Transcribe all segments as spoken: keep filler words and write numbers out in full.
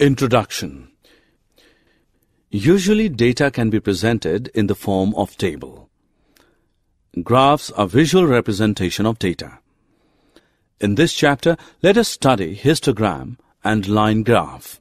Introduction. Usually data can be presented in the form of table. Graphs are visual representation of data. In this chapter, let us study histogram and line graph.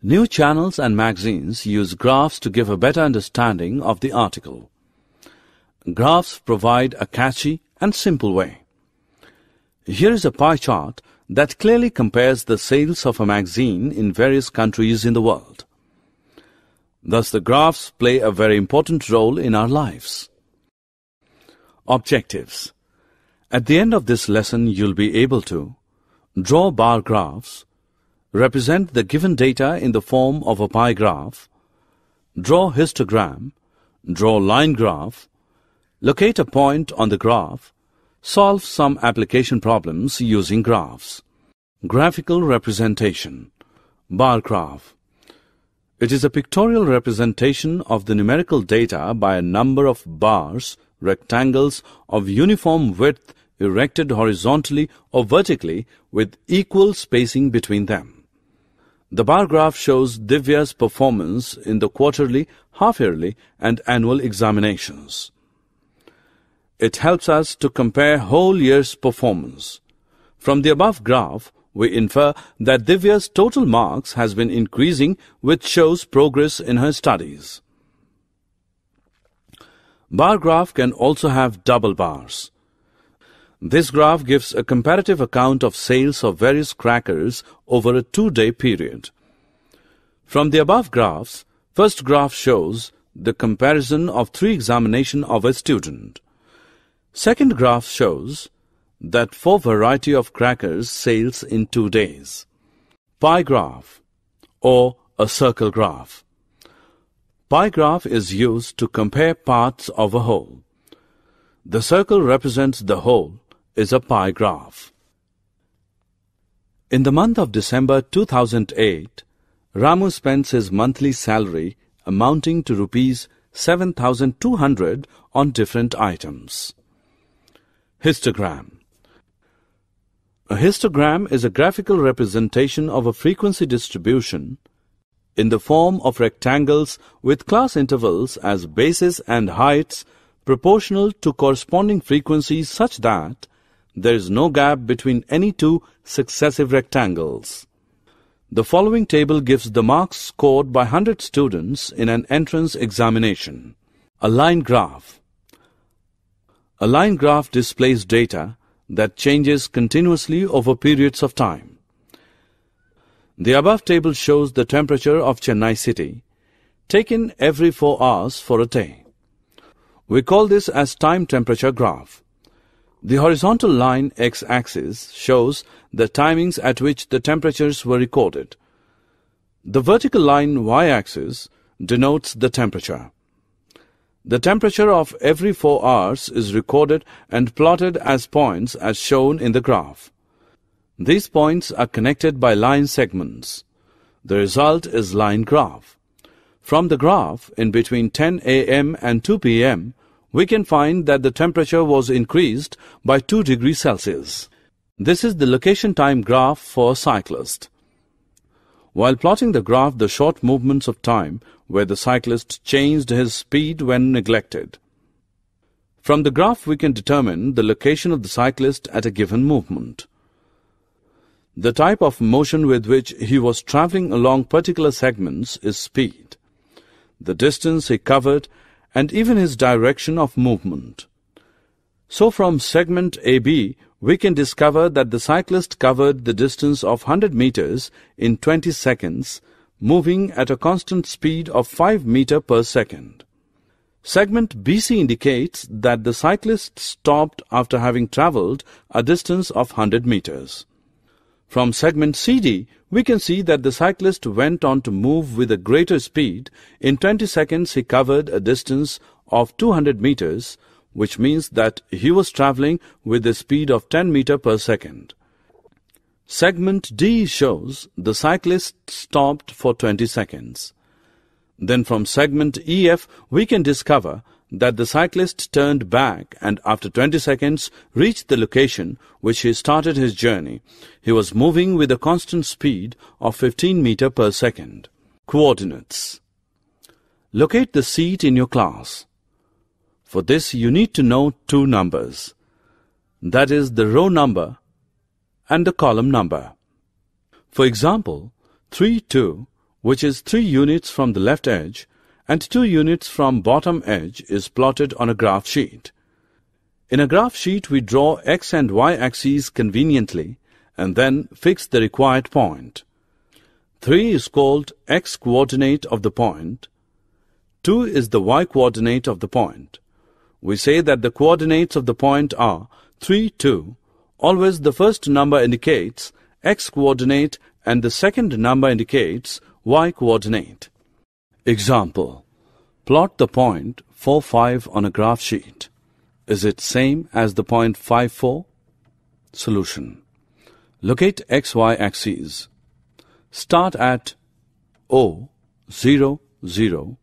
New channels and magazines use graphs to give a better understanding of the article. Graphs provide a catchy and simple way. Here is a pie chart that clearly compares the sales of a magazine in various countries in the world. Thus, the graphs play a very important role in our lives. Objectives. At the end of this lesson, you'll be able to draw bar graphs, represent the given data in the form of a pie graph, draw histogram, draw line graph, locate a point on the graph, solve some application problems using graphs. Graphical representation. Bar graph. It is a pictorial representation of the numerical data by a number of bars, rectangles of uniform width erected horizontally or vertically with equal spacing between them. The bar graph shows Divya's performance in the quarterly, half-yearly and annual examinations. It helps us to compare whole year's performance. From the above graph, we infer that Divya's total marks has been increasing, which shows progress in her studies. Bar graph can also have double bars. This graph gives a comparative account of sales of various crackers over a two-day period. From the above graphs, first graph shows the comparison of three examinations of a student. Second graph shows that four variety of crackers sales in two days. Pie graph or a circle graph. Pie graph is used to compare parts of a whole. The circle represents the whole, is a pie graph. In the month of December two thousand eight, Ramu spends his monthly salary amounting to rupees seven thousand two hundred on different items. Histogram. A histogram is a graphical representation of a frequency distribution in the form of rectangles with class intervals as bases and heights proportional to corresponding frequencies such that there is no gap between any two successive rectangles. The following table gives the marks scored by one hundred students in an entrance examination. A line graph. A line graph displays data that changes continuously over periods of time. The above table shows the temperature of Chennai city, taken every four hours for a day. We call this as time temperature graph. The horizontal line x-axis shows the timings at which the temperatures were recorded. The vertical line y-axis denotes the temperature. The temperature of every four hours is recorded and plotted as points as shown in the graph. These points are connected by line segments. The result is line graph. From the graph, in between ten a m and two p m, we can find that the temperature was increased by two degrees Celsius. This is the location time graph for a cyclist. While plotting the graph, the short movements of time where the cyclist changed his speed when neglected. From the graph, we can determine the location of the cyclist at a given movement. The type of motion with which he was traveling along particular segments is speed, the distance he covered, and even his direction of movement. So from segment A B, we can discover that the cyclist covered the distance of one hundred meters in twenty seconds, moving at a constant speed of five meters per second. Segment B C indicates that the cyclist stopped after having travelled a distance of one hundred meters. From segment C D, we can see that the cyclist went on to move with a greater speed. In twenty seconds, he covered a distance of two hundred meters, which means that he was travelling with a speed of ten meters per second. Segment D shows the cyclist stopped for twenty seconds. Then from segment E F, we can discover that the cyclist turned back and after twenty seconds reached the location which he started his journey. He was moving with a constant speed of fifteen meters per second. Coordinates. Locate the seat in your class. For this you need to know two numbers, that is the row number and the column number. For example, three, two, which is three units from the left edge and two units from bottom edge is plotted on a graph sheet. In a graph sheet we draw x and y axes conveniently and then fix the required point. three is called x coordinate of the point, two is the y coordinate of the point. We say that the coordinates of the point are three, two. Always the first number indicates x coordinate and the second number indicates y coordinate. Example: plot the point four, five on a graph sheet. Is it same as the point five, four? Solution: locate x y axes. Start at zero, zero, zero.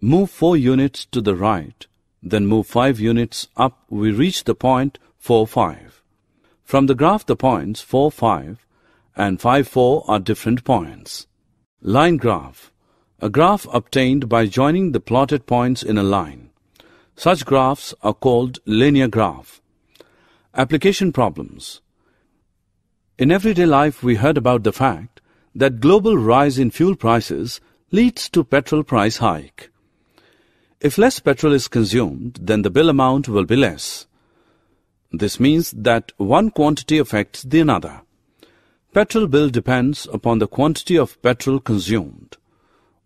Move four units to the right, then move five units up. We reach the point four, five. From the graph the points four, five and five, four are different points. Line graph. A graph obtained by joining the plotted points in a line. Such graphs are called linear graph. Application problems. In everyday life we heard about the fact that global rise in fuel prices leads to petrol price hike. If less petrol is consumed, then the bill amount will be less. This means that one quantity affects the another. Petrol bill depends upon the quantity of petrol consumed.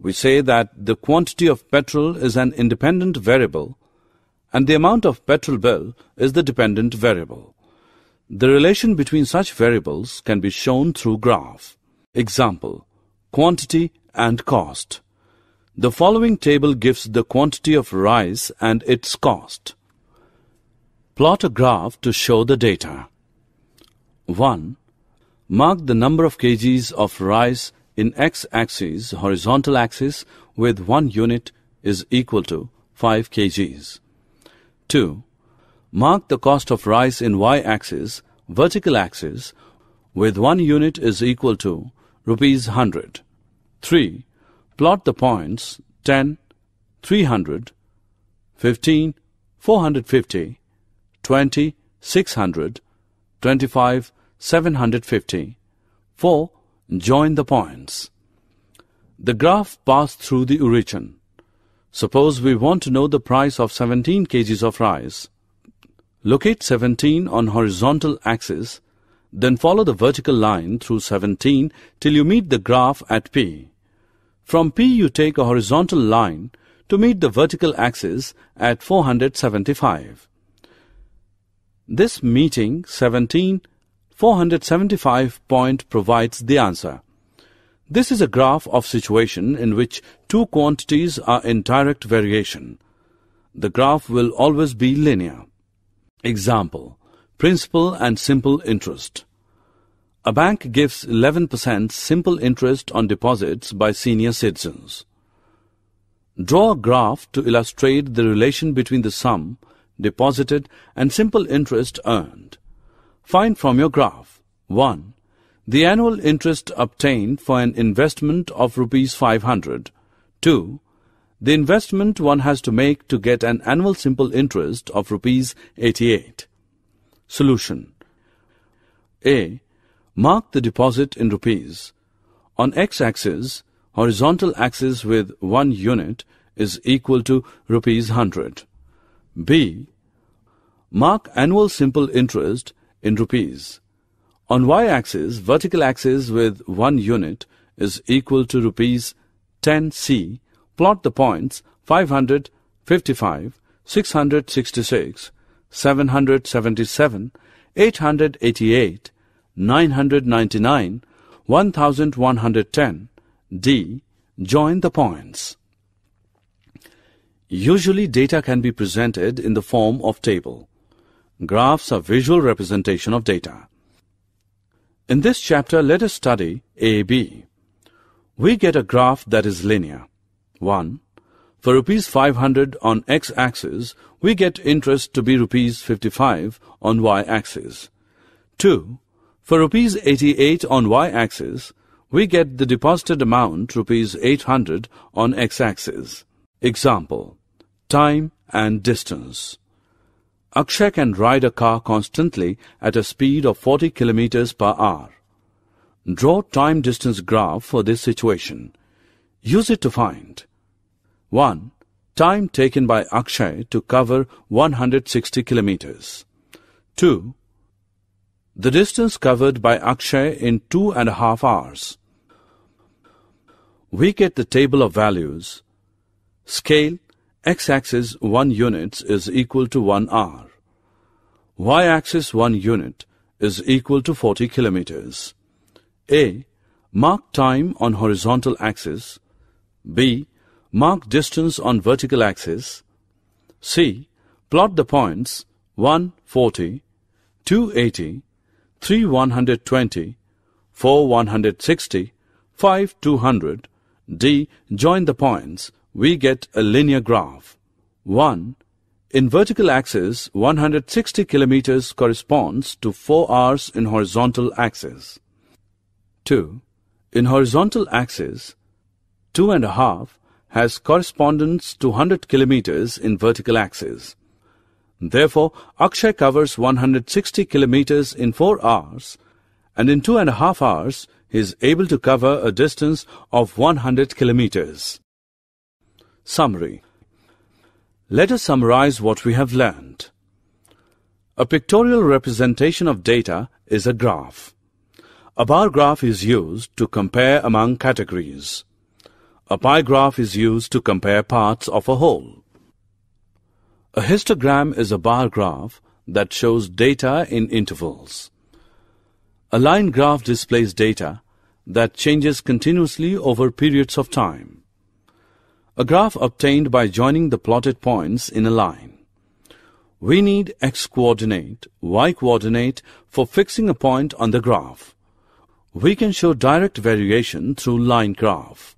We say that the quantity of petrol is an independent variable and the amount of petrol bill is the dependent variable. The relation between such variables can be shown through graph. Example: quantity and cost. The following table gives the quantity of rice and its cost. Plot a graph to show the data. one. Mark the number of kgs of rice in x-axis, horizontal axis, with one unit is equal to five kgs. two. Mark the cost of rice in y-axis, vertical axis, with one unit is equal to rupees one hundred. three. Plot the points ten, three hundred, fifteen, four hundred fifty, twenty, six hundred, twenty-five, seven hundred fifty. four. Join the points. The graph passed through the origin. Suppose we want to know the price of seventeen kgs of rice. Locate seventeen on horizontal axis, then follow the vertical line through seventeen till you meet the graph at P. From P you take a horizontal line to meet the vertical axis at four hundred seventy-five. This meeting seventeen, four hundred seventy-five point provides the answer. This is a graph of situation in which two quantities are in direct variation. The graph will always be linear. Example: principal and simple interest. A bank gives eleven percent simple interest on deposits by senior citizens. Draw a graph to illustrate the relation between the sum deposited and simple interest earned. Find from your graph. one. The annual interest obtained for an investment of rupees five hundred. two. The investment one has to make to get an annual simple interest of rupees eighty-eight. Solution: A. Mark the deposit in rupees. On x-axis, horizontal axis with one unit is equal to rupees one hundred. B. Mark annual simple interest in rupees. On y-axis, vertical axis with one unit is equal to rupees ten C. Plot the points five hundred fifty-five, six hundred sixty-six, seven hundred seventy-seven, eight hundred eighty-eight, nine hundred ninety-nine, one thousand one hundred ten. D. Join the points. Usually data can be presented in the form of table. Graphs are visual representation of data. In this chapter let us study A B. We get a graph that is linear. one. For rupees five hundred on x-axis, we get interest to be rupees fifty-five on y-axis. two. For rupees eighty-eight on y-axis, we get the deposited amount rupees eight hundred on x-axis. Example: time and distance. Akshay can ride a car constantly at a speed of forty kilometers per hour. Draw time-distance graph for this situation. Use it to find: one. Time taken by Akshay to cover one hundred sixty kilometers. two. The distance covered by Akshay in two and a half hours. We get the table of values. Scale: x-axis one unit is equal to one hour. Y-axis one unit is equal to forty kilometers. A. Mark time on horizontal axis. B. Mark distance on vertical axis. C. Plot the points one forty, two eighty, three one twenty, four one sixty, five two hundred. D. Join the points. We get a linear graph. one. In vertical axis, one hundred sixty kilometers corresponds to four hours in horizontal axis. two. In horizontal axis, two and a half has correspondence to one hundred kilometers in vertical axis. Therefore, Akshay covers one hundred sixty kilometers in four hours, and in two and a half hours, he is able to cover a distance of one hundred kilometers. Summary. Let us summarize what we have learned. A pictorial representation of data is a graph. A bar graph is used to compare among categories. A pie graph is used to compare parts of a whole. A histogram is a bar graph that shows data in intervals. A line graph displays data that changes continuously over periods of time. A graph obtained by joining the plotted points in a line. We need x-coordinate, y-coordinate for fixing a point on the graph. We can show direct variation through line graph.